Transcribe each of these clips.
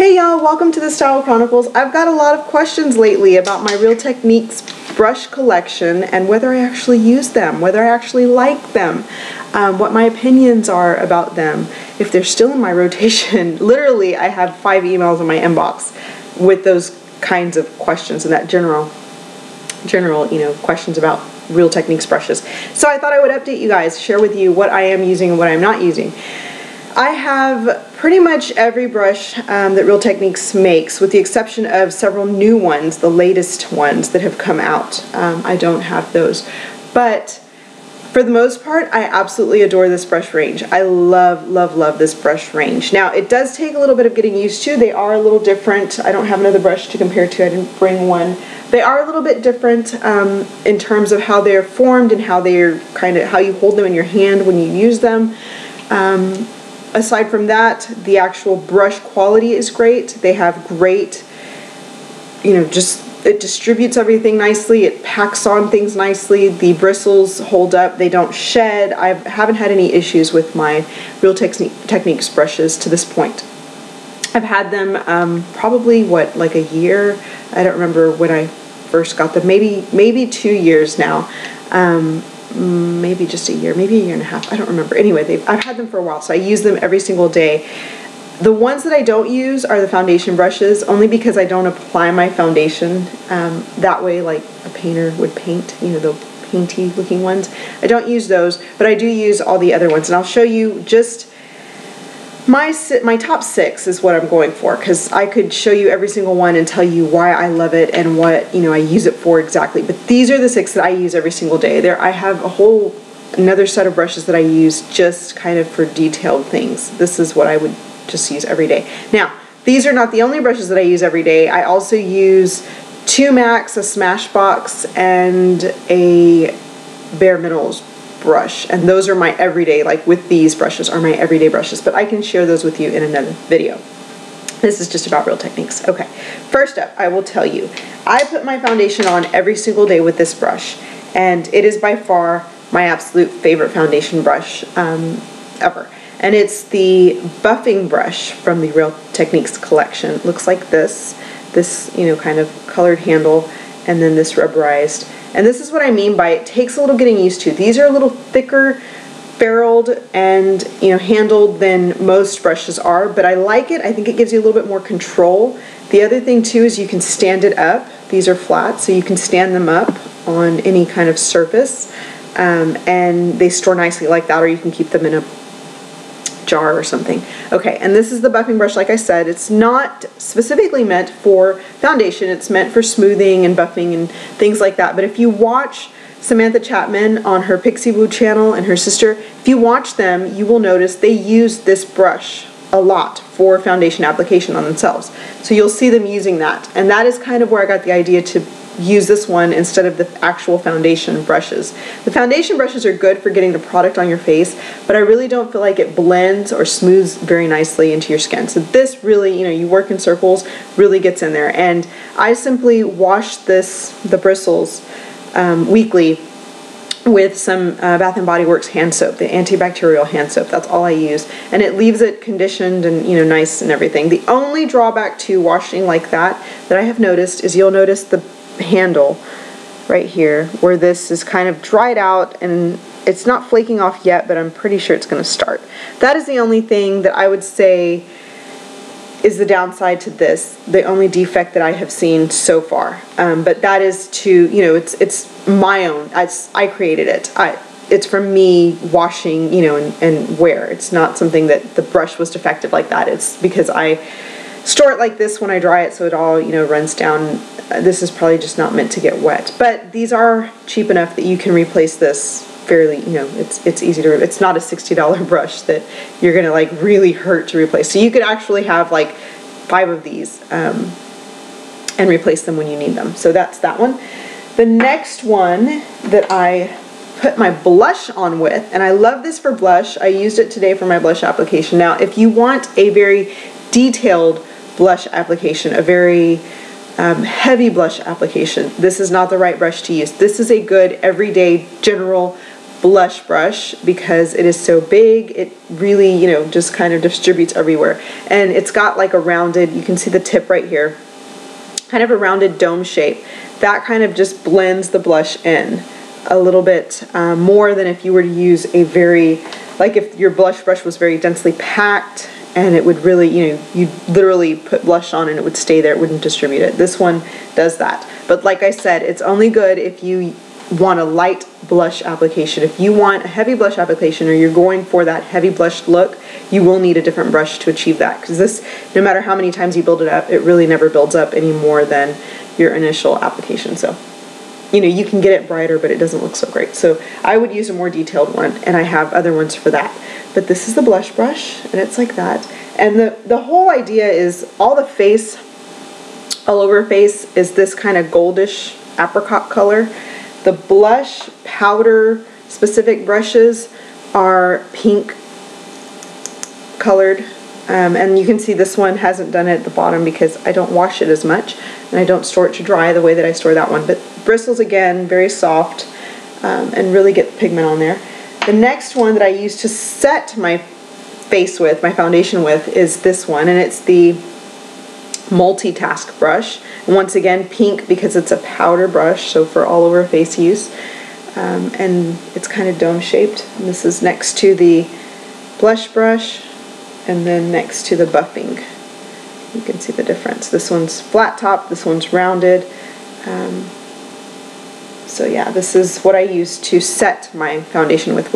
Hey y'all, welcome to The Style Chronicles. I've got a lot of questions lately about my Real Techniques brush collection and whether I actually use them, whether I actually like them, what my opinions are about them, if they're still in my rotation. Literally, I have 5 emails in my inbox with those kinds of questions and that general, questions about Real Techniques brushes. So I thought I would update you guys, share with you what I am using and what I'm not using. I have pretty much every brush that Real Techniques makes, with the exception of several new ones, the latest ones that have come out. I don't have those. But for the most part, I absolutely adore this brush range. I love, love, love this brush range. Now, it does take a little bit of getting used to. They are a little different. I don't have another brush to compare to. I didn't bring one. They are a little bit different in terms of how they're formed and how they're how you hold them in your hand when you use them. Aside from that, the actual brush quality is great. They have great, it distributes everything nicely. It packs on things nicely. The bristles hold up. They don't shed. I haven't had any issues with my Real Techniques brushes to this point. I've had them probably, like a year? I don't remember when I first got them. Maybe 2 years now. Maybe just a year, maybe a year and a half. I don't remember. Anyway, I've had them for a while, so I use them every single day. The ones that I don't use are the foundation brushes, only because I don't apply my foundation that way like a painter would paint, the painty looking ones. I don't use those, but I do use all the other ones, and I'll show you just my top 6 is what I'm going for, because I could show you every single one and tell you why I love it and what I use it for exactly. But these are the 6 that I use every single day. I have a whole another set of brushes that I use just for detailed things. This is what I would just use every day. Now, these are not the only brushes that I use every day. I also use 2 MACs, a Smashbox, and a Bare Minerals brush, and those are my everyday, my everyday brushes, but I can share those with you in another video. This is just about Real Techniques. Okay, first up, I will tell you, I put my foundation on every single day with this brush, and it is by far my absolute favorite foundation brush ever, and it's the buffing brush from the Real Techniques collection. It looks like this colored handle, and then this rubberized. And this is what I mean by it takes a little getting used to. These are a little thicker ferruled and handled than most brushes are, but I like it. I think it gives you a little bit more control. The other thing too is you can stand it up. These are flat, so you can stand them up on any kind of surface, and they store nicely like that, or you can keep them in a jar or something. Okay, and this is the buffing brush. Like I said, it's not specifically meant for foundation. It's meant for smoothing and buffing and things like that. But if you watch Samantha Chapman on her Pixiwoo channel and her sister, if you watch them, you will notice they use this brush a lot for foundation application on themselves. So you'll see them using that. And that is where I got the idea to use this one instead of the actual foundation brushes. The foundation brushes are good for getting the product on your face, but I really don't feel like it blends or smooths very nicely into your skin. So this really, you work in circles, really gets in there. And I simply wash the bristles weekly with some Bath and Body Works hand soap, the antibacterial hand soap. That's all I use, and it leaves it conditioned and nice and everything. The only drawback to washing like that I have noticed is you'll notice the handle right here where this is dried out, and it's not flaking off yet, but I'm pretty sure it's going to start. That is the only thing that I would say is the downside to this, the only defect that I have seen so far. But that is it's my own. I created it. It's from me washing, and wear. It's not something that the brush was defective like that. It's because I store it like this when I dry it, so it all, runs down. This is probably just not meant to get wet. But these are cheap enough that you can replace this fairly, it's easy to, it's not a $60 brush that you're going to really hurt to replace. So you could actually have 5 of these and replace them when you need them. So that's that one. The next one that I put my blush on with, and I love this for blush. I used it today for my blush application. Now, if you want a very detailed blush application, a very heavy blush application, this is not the right brush to use. This is a good everyday general blush brush because it is so big. It really, you know, just kind of distributes everywhere. And it's got like a rounded, you can see the tip right here, kind of a rounded dome shape. That kind of just blends the blush in a little bit more than if you were to use a very, like if your blush brush was very densely packed and it would really, you know, you'd literally put blush on and it would stay there, it wouldn't distribute it. This one does that. But like I said, it's only good if you want a light blush application. If you want a heavy blush application or you're going for that heavy blush look, you will need a different brush to achieve that, because this, no matter how many times you build it up, it really never builds up any more than your initial application. So, you know, you can get it brighter, but it doesn't look so great. So I would use a more detailed one, and I have other ones for that. But this is the blush brush, and it's like that. And the whole idea is all the face, all over face, is this kind of goldish apricot color. The blush powder specific brushes are pink colored, and you can see this one hasn't done it at the bottom because I don't wash it as much and I don't store it to dry the way that I store that one. But bristles, again, very soft, and really get the pigment on there. The next one that I use to set my face with, my foundation with, is this one, and it's the multitask brush. And once again, pink because it's a powder brush, so for all over face use. And it's kind of dome shaped. And this is next to the blush brush and then next to the buffing. You can see the difference. This one's flat top, this one's rounded. So yeah, this is what I use to set my foundation with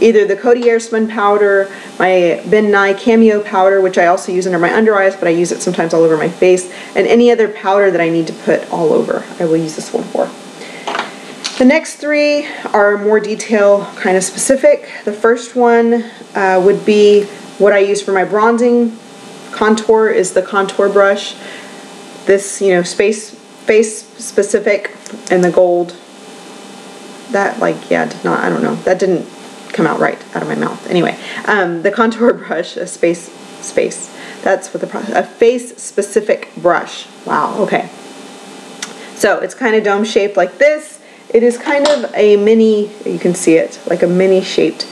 either the Coty Airspun powder, my Ben Nye Cameo powder, which I also use under my under eyes, but I use it sometimes all over my face, and any other powder that I need to put all over, I will use this one for. The next three are more detail kind of specific. The first one would be what I use for my bronzing contour, is the contour brush. This, you know, face specific, and the gold. That, like, yeah, did not, I don't know, that didn't come out right out of my mouth. Anyway, the contour brush, a space, that's what the process, a face-specific brush. Wow, okay. So it's kind of dome-shaped like this. It is kind of a mini, you can see it, like a mini-shaped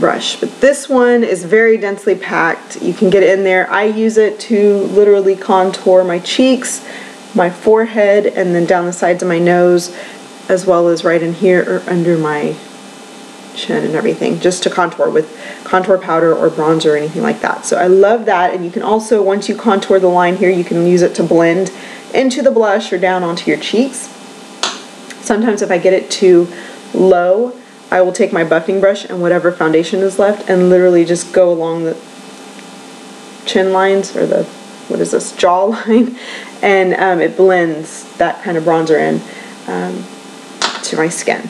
brush. But this one is very densely packed. You can get in there. I use it to literally contour my cheeks, my forehead, and then down the sides of my nose, as well as right in here or under my chin and everything, just to contour with contour powder or bronzer or anything like that. So I love that, and you can also, once you contour the line here, you can use it to blend into the blush or down onto your cheeks. Sometimes if I get it too low, I will take my buffing brush and whatever foundation is left and literally just go along the chin lines, or the, what is this, jawline, and it blends that kind of bronzer in to my skin.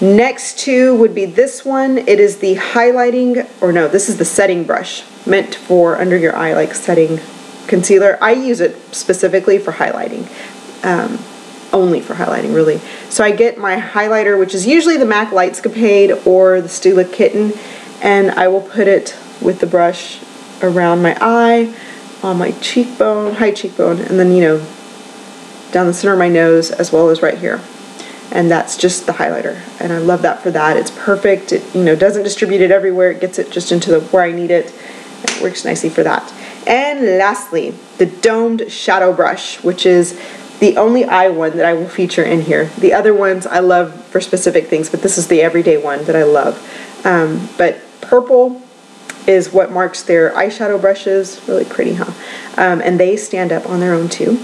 Next two would be this one. It is the highlighting, or no, this is the setting brush, meant for under your eye, like setting concealer. I use it specifically for highlighting, only for highlighting, really. So I get my highlighter, which is usually the MAC Lightscapade or the Stila Kitten, and I will put it with the brush around my eye, on my cheekbone, high cheekbone, and then, you know, down the center of my nose, as well as right here. And that's just the highlighter, and I love that for that. It's perfect. It, you know, doesn't distribute it everywhere. It gets it just into the where I need it. It works nicely for that. And lastly, the domed shadow brush, which is the only eye one that I will feature in here. The other ones I love for specific things, but this is the everyday one that I love. But purple is what marks their eyeshadow brushes. Really pretty, huh? And they stand up on their own too.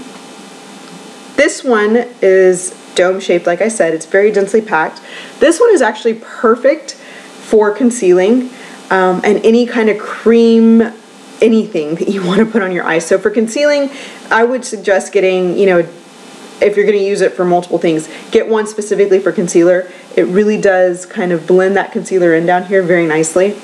This one is dome shaped, like I said. It's very densely packed. This one is actually perfect for concealing and any kind of cream, anything that you want to put on your eyes. So for concealing, I would suggest getting, you know, if you're going to use it for multiple things, get one specifically for concealer. It really does kind of blend that concealer in down here very nicely.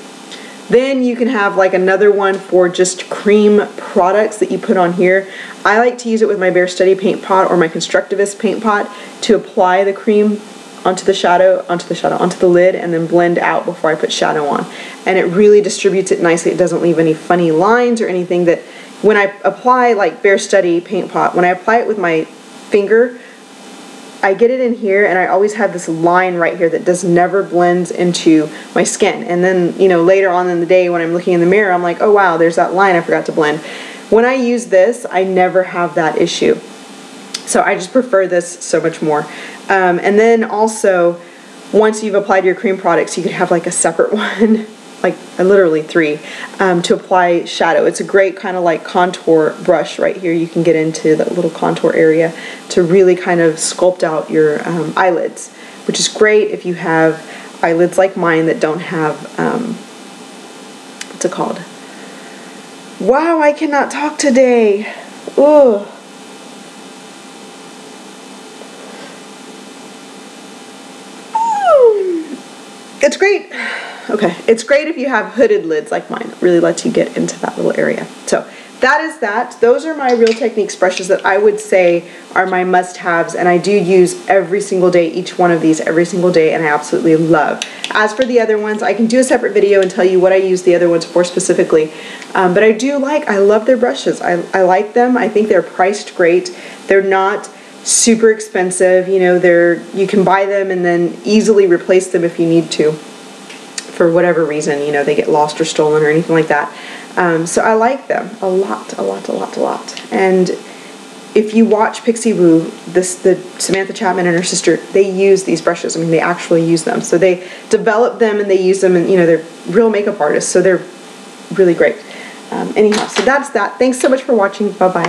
Then you can have like another one for just cream products that you put on here. I like to use it with my Bare Study Paint Pot or my Constructivist Paint Pot to apply the cream onto the shadow, onto the lid, and then blend out before I put shadow on. And it really distributes it nicely. It doesn't leave any funny lines or anything that when I apply, like Bare Study Paint Pot, when I apply it with my finger, I get it in here and I always have this line right here that just never blends into my skin. And then, you know, later on in the day when I'm looking in the mirror, I'm like, oh wow, there's that line I forgot to blend. When I use this, I never have that issue. So I just prefer this so much more. And then also, once you've applied your cream products, you could have like a separate one, like literally three, to apply shadow. It's a great kind of like contour brush right here. You can get into that little contour area to really kind of sculpt out your eyelids, which is great if you have eyelids like mine that don't have, what's it called? Wow, I cannot talk today. Ooh. It's great. Okay, it's great if you have hooded lids like mine. It really lets you get into that little area. So that is that. Those are my Real Techniques brushes that I would say are my must-haves, and I do use every single day, each one of these every single day, and I absolutely love. As for the other ones, I can do a separate video and tell you what I use the other ones for specifically, but I do like, I love their brushes. I like them. I think they're priced great. They're not super expensive. You know, you can buy them and then easily replace them if you need to, for whatever reason, you know, they get lost or stolen or anything like that. So I like them a lot. And if you watch Pixiwoo, the Samantha Chapman and her sister, they use these brushes. I mean, they actually use them. So they develop them and they use them, and you know, they're real makeup artists, so they're really great. Anyhow, so that's that. Thanks so much for watching. Bye-bye.